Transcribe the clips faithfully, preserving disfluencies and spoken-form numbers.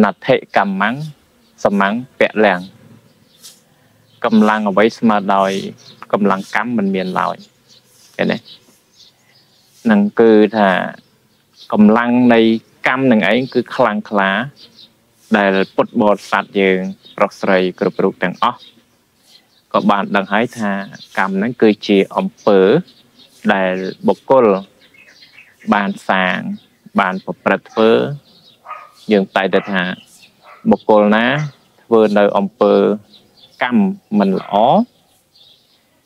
nà thệ cảm mắng, sầm mắng vẽ làng, cầm lăng ở với mà đòi cầm lăng cắm mình miền lòi, cái này, nàng cứ thà cầm lăng này cắm nàng ấy cứ khăng khá, để bột bột sạt dường, róc rầy cột bột đằng ó, các bạn đang hái thà cắm nàng cứ chỉ ôm phở, để bột col, bàn sàng, bàn bột bật phở. Nhưng tại đợt hạ, một cô ná vừa nơi ông bờ căm mình là ó.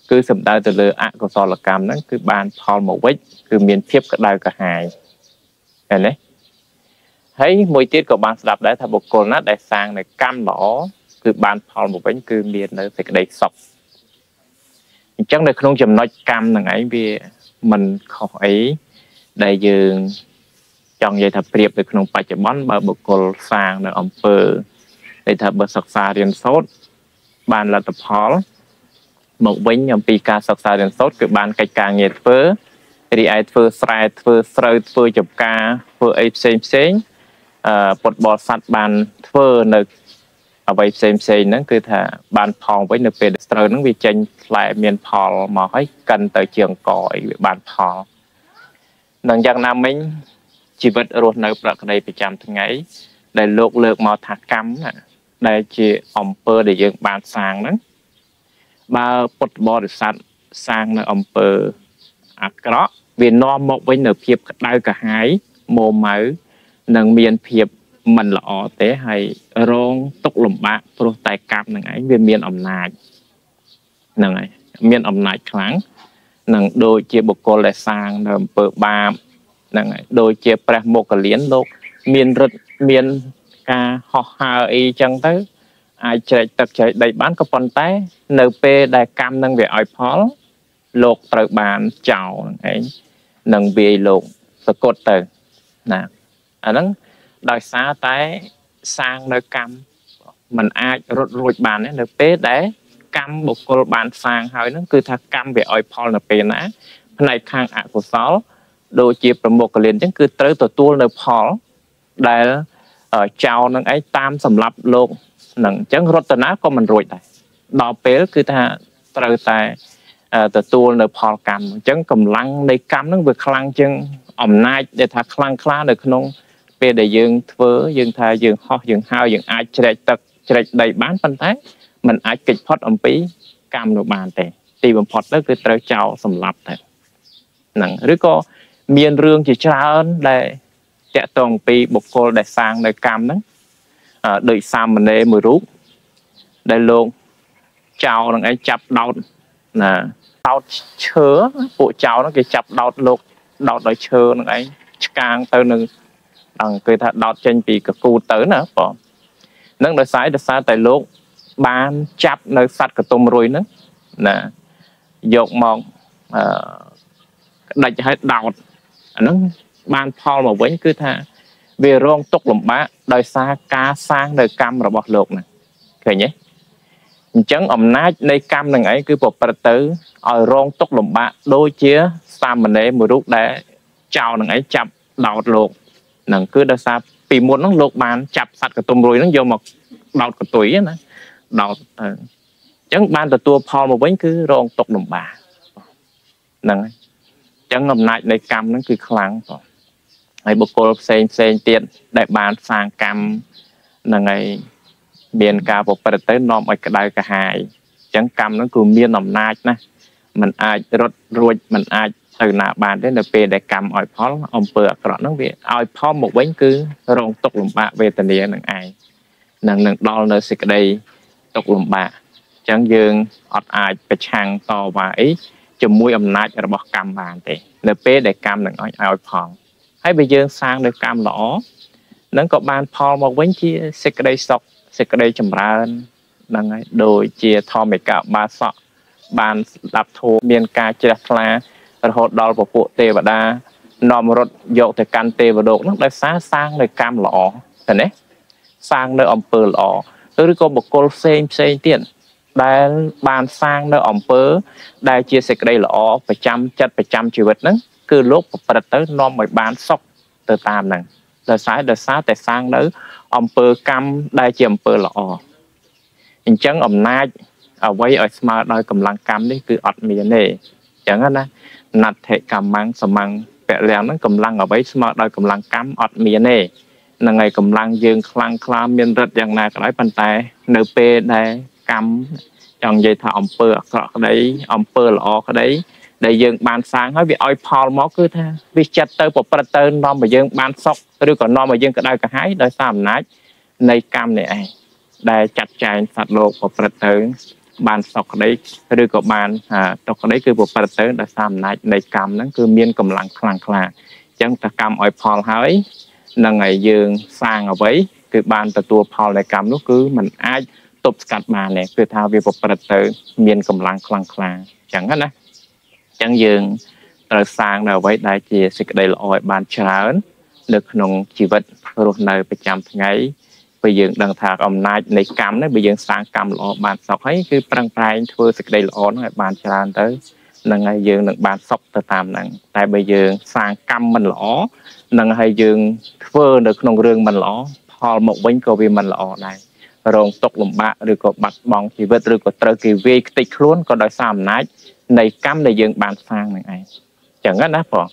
Cứ xâm đau từ lửa ạ của so là căm nó, cứ bàn thôn một vết, cứ miền thiếp cả đau cả hài. Thế này. Thấy mùi tiết của bạn đạp đấy, thà một cô ná đại sang này căm là ó, cứ bàn thôn một vết, cứ miền nơi phải cái đầy sọc. Chắc là không chầm nói căm nàng ấy vì mình khỏi đại dường. Trong vậy thật biệt được nông bạch bón bà bậc cột sang ở ông phơ để thật bậc sọc xa riêng sốt bàn là tập hó một bánh nhầm pi ca sọc xa riêng sốt cứ bàn cách càng nhiệt phơ thì ai phơ sài phơ sợi phơ chụp ca phơ ấy xem xem bột bò sạch bàn phơ nực ở vậy xem xem nó cứ thà bàn thòng với nực về sợi nó bị chênh lại miền thòng mà hãy cần tới trường cõi bàn thòng nâng giang nam mình chỉ vật ruột nợ bạc đây bị chạm thằng ấy để lột lược màu thạch cắm đây chỉ ẩm pơ để dựng bàn sang đó ba bột bò để sẵn sang là ẩm pơ à cái đó vì nó một với nợ phiệp đau cả hái mồ máu nâng miền phiệp mình là ó tế hay rong tốc lùm bạc pro tài cam nâng ấy vì miền ẩm nạch nâng ấy miền ẩm nạch kháng nâng đôi chia bột cô lại sang nâng pơ ba đôi chế bạc một cái liến lột miền rực miền ca họ hà y chẳng tới ai chạy tập chạy đầy bán có phần tay nợ bê đại cam nâng về ỏi phó lột tự bàn chào ấy nâng bì lột tự cột tự nè ở đó đòi xa tay sang nơi cam mình ai rụt rụt bàn ấy nợ bê đấy cam một cô bàn sang hỏi nó cứ thật cam về ỏi phó nợ bê nã này khang ạ của sáu đôi chìa bằng một cái liền chẳng cứ tới tổ tuôn nợ phó để chào nâng ấy tam sầm lập lộn nâng chẳng rốt tờ nát có mình rụi tại đó bế cứ ta tới tại tổ tuôn nợ phó cầm chẳng cầm lăng đây cầm nâng vừa khăn chân ẩm nạch để ta khăn khá được nông bê để dương thơ dương thơ dương ho dương hao dương ai chạy tật chạy đầy bán phân tác mình ai kịch phót ẩm phí cầm được bàn tệ tìm bằng phót đó cứ tới chào sầm lập tại nâng rứa có miền rương chỉ trả ơn để trẻ tổng bị bột cô để sang để cam đó à, đợi xa mình để mùi rút để luôn cháu đang ấy chập đọt là đọt chớ bộ cháu nó cái chập đọt lột đọt đọt chớ nó ấy càng tới nâng đằng cười thật đọt trên bị cái cụ tới nữa bỏ nâng đợi sái đợi xa tại lột ban chập nơi sạch cái tôm rồi nữa nè dọc mong đạch hết đọt nó ban Paul mà với cứ tha về rong tốc lùm bá đời xa ca sang đời cam rồi bọt lột này thấy nhé chấn ẩm nát đây cam này ấy cứ bột bật tứ ở rong tốc lùm bá đôi chia xa mình để mùi rút để chào này ấy chập đọt lột nàng cứ đời xa vì muốn nó lột bàn chập sạch cái tôm rồi nó vô một đọt cái túi á nè đọt chấn ban từ tua Paul mà với cứ rong tốc lùm bá nàng chẳng ngầm nạch đây cam nó cứ kháng rồi ngày bậc cô sen sen tiện đại bàn sang cam là ngày miền cao bậc bật tới nòm ở cái đài cả hai chẳng cam nó cứ miên ngầm nạch nè mình ai rốt ruột mình ai từ nào bàn đến là về đại cam ỏi phó ông bờ cọ nó về ỏi phó một bánh cứ rong tốc lùm bạ về tận địa nàng ai nàng nàng đo nơi xịt đây tốc lùm bạ chẳng dương ọt ai bị chàng to và ấy cho mùi ẩm nạch ở bọc cam bàn thì nợ bế để cam đừng nói ai phòng hãy bây giờ sang để cam lõ nâng có bàn phòng một vấn chi sẽ cái đây sọc sẽ cái đây chầm ra nâng đôi chia thò mấy cả ba sọ bàn đạp thô miền ca chia đạp là hột đo vào bộ tê và đa nòm rốt dậu thì can tê và đột nó đã xa sang để cam lõ thế này sang nơi ẩm pơ lõ tôi có một cô xem xem tiền đại bàn sang nơi ẩm phớ đại chia sẻ đây là ó phải chăm chất phải chăm chịu vật đó cứ lúc bật tới non mọi bàn sóc từ tam này đời sai đời xa để sang nữa ông bơ cam đại chiêm bơ lọ hình chấn ông nai ở quay ở mà đòi cầm lăng cam đấy cứ ọt miền này chẳng hạn nạt hệ cầm mang sầm mang vẽ leo nó cầm lăng ở quay mà đòi cầm lăng cam ọt miền này là ngày cầm lăng dương lăng cam miền rất dạng này cái bàn tay nửa pe này cam trong dây thợ ông bơ ở đấy ông bơ lọ ở đấy để dân ban sáng nói về oi Paul máu cứ thế vì chặt tới một phần tới non mà dân ban sóc rồi còn non mà dân cái đây cái hái đời sao mình nói này cam này để chặt chài sạt lột một phần tới ban sóc đấy rồi còn ban à sóc đấy cứ một phần tới đời sao mình nói này cam nó cứ miên cầm lăng lăng lăng chẳng ta cam oi Paul hái là ngày dân sang ở đấy cứ ban từ tua Paul này cam lúc cứ mình ai tụt cắt mà này cứ thao về một phần tới miên cầm lăng lăng lăng chẳng hết á chẳng dừng rồi sang nào vậy đại chị sẽ đây là ỏi bàn trán được nông chỉ vận rồi này phải chăm ngay bây giờ đang thả ông nai này cắm đấy bây giờ sang cắm lọ bàn sọc ấy cứ prang prang thôi sẽ đây là ỏi bàn trán tới là ngày dừng được bàn sọc từ tạm nặng tại bây giờ sang cắm mình lọ là ngày dừng phơi được nông rương mình lọ hòm một bánh cà phê mình lọ này rồi tóc lùm bạ rồi có bạc bóng chỉ vận rồi có trời kỳ vi tịch luôn có đói xàm nát này cam này dương bàn sang này ai chẳng hết á phò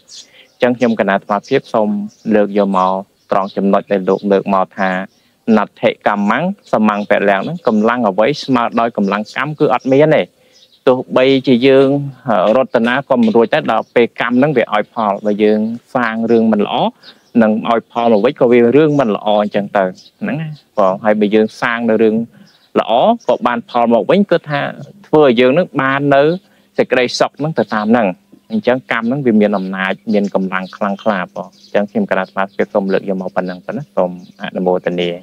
chẳng nhung cái nào mà tiếp xong lược vô màu tròn chấm nội để lược lược màu thà nặt hệ cầm mắng sầm măng vẹt lẹo nó cầm lăng ở với mà đôi cầm lăng cam cứ ọt mía này tụi bay chỉ dương ở Rotterdam còn rồi tới đó về cam nó về oi Paul và dương sang rương mình lõ nâng oi Paul với cô vi rương mình lõ chẳng từ nắng phò hay bị dương sang nơi rương lõ có bàn Paul một bánh cứ tha vừa dương nước ba nữ thì cái đây sọc nó từ tạm nè, anh chẳng cam nó vì miền nằm nà miền cầm lăng khăng khạp, chẳng thêm cái là phát cái công lực do màu phần năng phần nó còn là mô tình địa.